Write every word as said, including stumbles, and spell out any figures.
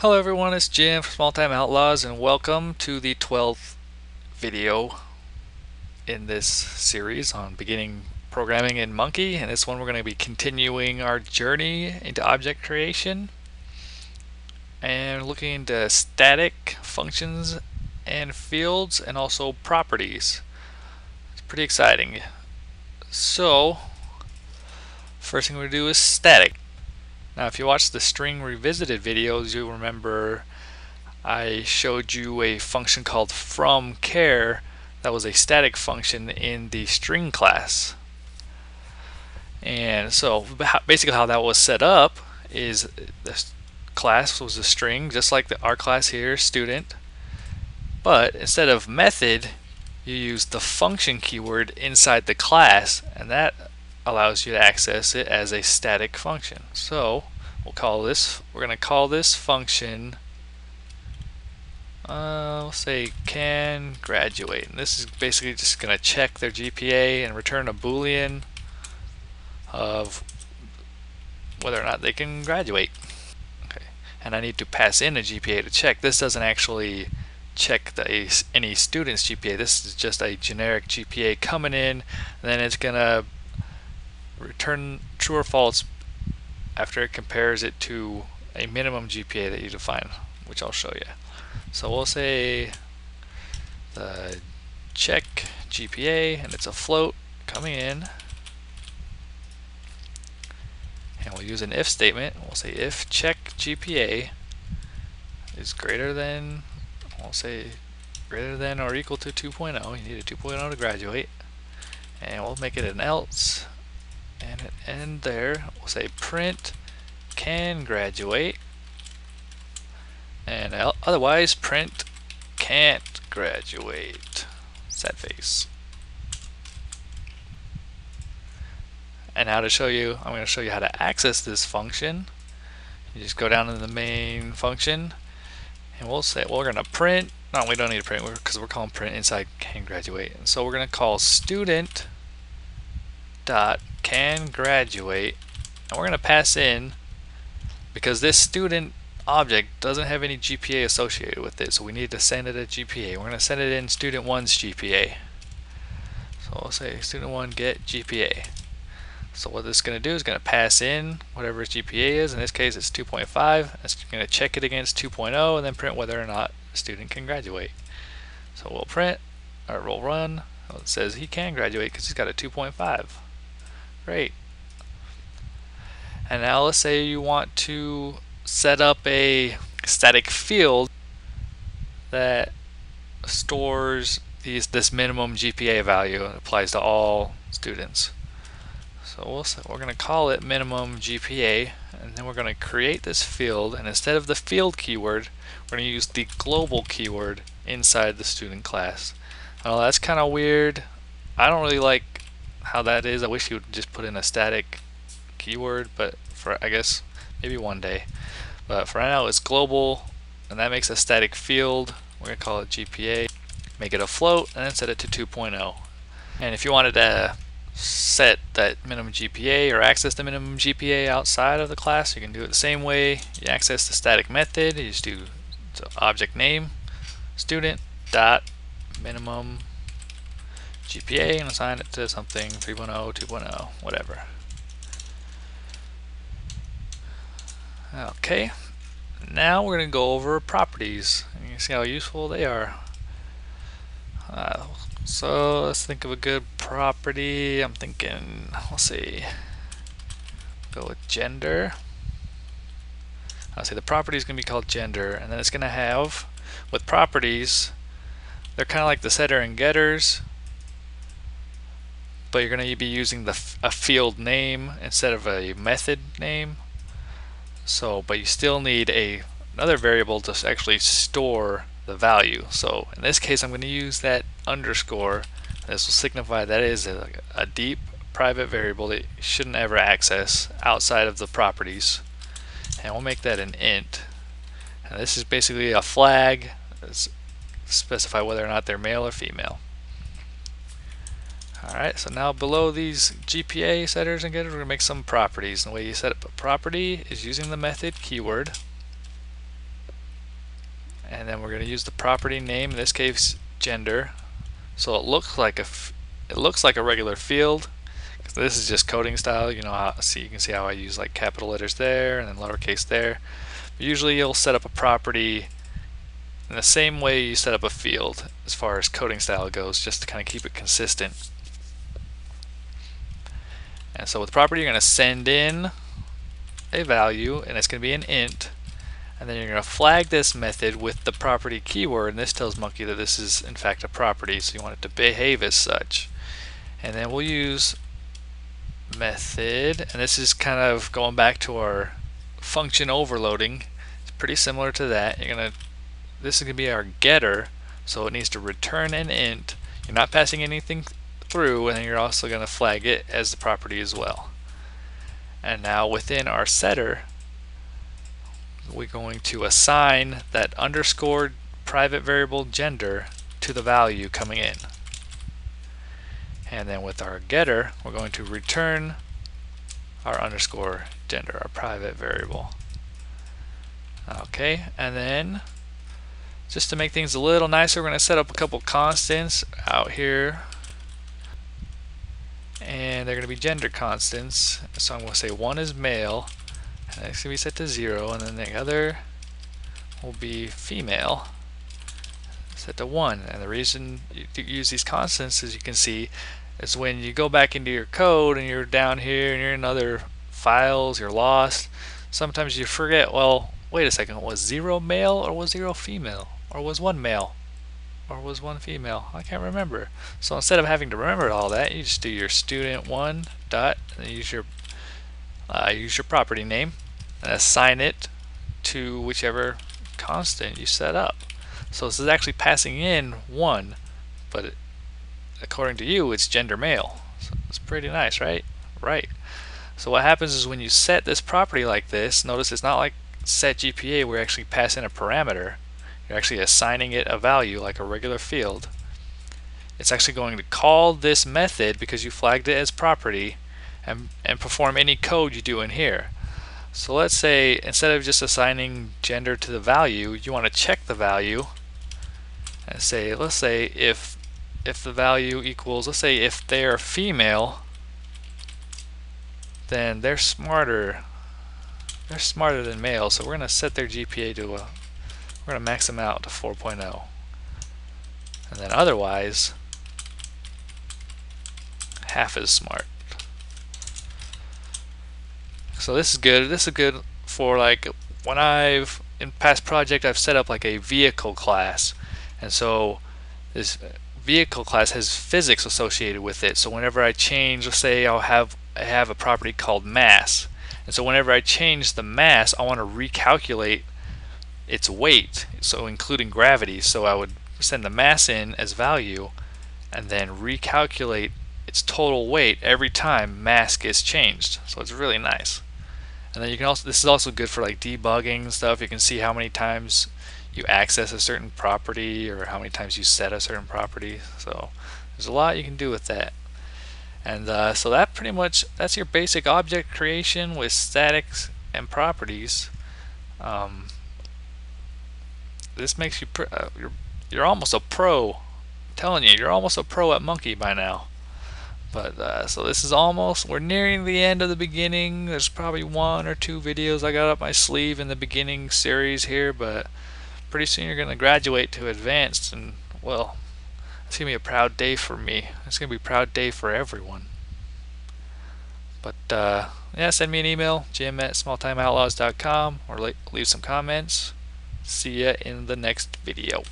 Hello everyone, it's Jim from Small Time Outlaws and welcome to the twelfth video in this series on beginning programming in Monkey. And this one we're going to be continuing our journey into object creation and looking into static functions and fields and also properties. It's pretty exciting. So first thing we're going to do is static. Now if you watch the string revisited videos, you'll remember I showed you a function called fromCare that was a static function in the string class. And so basically how that was set up is the class was a string, just like the, our class here, student, but instead of method you use the function keyword inside the class, and that allows you to access it as a static function. So we'll call this, we're going to call this function, uh, we'll say can graduate. And this is basically just going to check their G P A and return a Boolean of whether or not they can graduate. Okay. And I need to pass in a G P A to check. This doesn't actually check the, any student's G P A. This is just a generic G P A coming in, and then it's going to return true or false after it compares it to a minimum G P A that you define, which I'll show you. So we'll say the check G P A, and it's a float coming in, and we'll use an if statement. We'll say if check G P A is greater than, we'll say greater than or equal to two point oh, you need a two point oh to graduate, and we'll make it an else. And at end there, we'll say print can graduate, and otherwise print can't graduate. Sad face. And now to show you, I'm going to show you how to access this function. You just go down to the main function, and we'll say well, we're going to print. No, we don't need to print because we're calling print inside can graduate. And so we're going to call student dot can graduate, and we're going to pass in, because this student object doesn't have any G P A associated with it, so we need to send it a G P A. We're going to send it in student one's G P A. So we'll say student one get G P A. So what this is going to do is going to pass in whatever its G P A is. In this case it's two point five. It's going to check it against two point oh and then print whether or not a student can graduate. So we'll print, or we'll run. Well, it says he can graduate because he's got a two point five. Great. And now let's say you want to set up a static field that stores these, this minimum G P A value. It applies to all students. So we'll, we're going to call it minimum G P A, and then we're going to create this field, and instead of the field keyword, we're going to use the global keyword inside the student class. Now that's kind of weird. I don't really like how that is. I wish you would just put in a static keyword, but for, I guess maybe one day. But for right now it's global, and that makes a static field. We're going to call it G P A, make it a float, and then set it to two point oh. And if you wanted to set that minimum G P A or access the minimum G P A outside of the class, you can do it the same way. You access the static method, you just do object name student dot minimum G P A and assign it to something, three point oh, two point oh, whatever. Okay, now we're going to go over properties, and you can see how useful they are. Uh, so let's think of a good property. I'm thinking, let's see, go with gender. I'll say the property is going to be called gender, and then it's going to have, with properties, they're kind of like the setter and getters, but you're going to be using the a field name instead of a method name. So, but you still need a another variable to actually store the value. So in this case I'm going to use that underscore. This will signify that is a, a deep private variable that you shouldn't ever access outside of the properties, and we'll make that an int. And this is basically a flag that specify whether or not they're male or female. Alright, so now below these G P A setters and getters, we're going to make some properties. And the way you set up a property is using the method keyword. and then we're going to use the property name, in this case gender, so it looks like a f it looks like a regular field. This is just coding style, you know. How, see, you can see how I use like capital letters there and then lowercase there. But usually, you'll set up a property in the same way you set up a field, as far as coding style goes, just to kind of keep it consistent. And so, with the property, you're going to send in a value, and it's going to be an int. And then you're going to flag this method with the property keyword, and this tells Monkey that this is in fact a property, so you want it to behave as such. And then we'll use method, and this is kind of going back to our function overloading. It's pretty similar to that. You're gonna, this is gonna be our getter, so it needs to return an int. You're not passing anything through, and you're also gonna flag it as the property as well. And now within our setter, we're going to assign that underscored private variable gender to the value coming in. And then with our getter, we're going to return our underscore gender, our private variable. Okay, and then just to make things a little nicer, we're going to set up a couple constants out here, and they're going to be gender constants. So I'm going to say one is male, and it's going to be set to zero, and then the other will be female, set to one. And the reason you use these constants, as you can see, is when you go back into your code and you're down here and you're in other files, you're lost, sometimes you forget, well, wait a second, was zero male or was zero female? Or was one male? Or was one female? I can't remember. So instead of having to remember all that, you just do your student one dot, and use your, uh, use your property name, and assign it to whichever constant you set up. So this is actually passing in one, but it, according to you, it's gender male. So it's pretty nice, right? Right. So what happens is when you set this property like this, notice it's not like set G P A where you actually pass in a parameter. You're actually assigning it a value like a regular field. It's actually going to call this method because you flagged it as property, and, and perform any code you do in here. So let's say instead of just assigning gender to the value, you want to check the value and say, let's say if if the value equals, let's say if they are female, then they're smarter. They're smarter than male, so we're going to set their G P A to a, we're going to max them out to four point oh. And then otherwise, half as smart. So this is good. This is good for like when I've, in past project, I've set up like a vehicle class. And so this vehicle class has physics associated with it. So whenever I change, let's say I'll have, I have a property called mass. And so whenever I change the mass, I want to recalculate its weight, so including gravity. So I would send the mass in as value and then recalculate its total weight every time mass gets changed. So it's really nice. And then you can also, this is also good for like debugging and stuff. You can see how many times you access a certain property or how many times you set a certain property. So there's a lot you can do with that. And uh, so that pretty much, that's your basic object creation with statics and properties. Um, this makes you, pr uh, you're, you're almost a pro. I'm telling you, you're almost a pro at Monkey by now. But uh, so this is almost, we're nearing the end of the beginning. There's probably one or two videos I got up my sleeve in the beginning series here, but pretty soon you're going to graduate to advanced, and well, it's going to be a proud day for me. It's going to be a proud day for everyone. But uh, yeah, send me an email, jim at small time outlaws dot com, or leave some comments. See ya in the next video.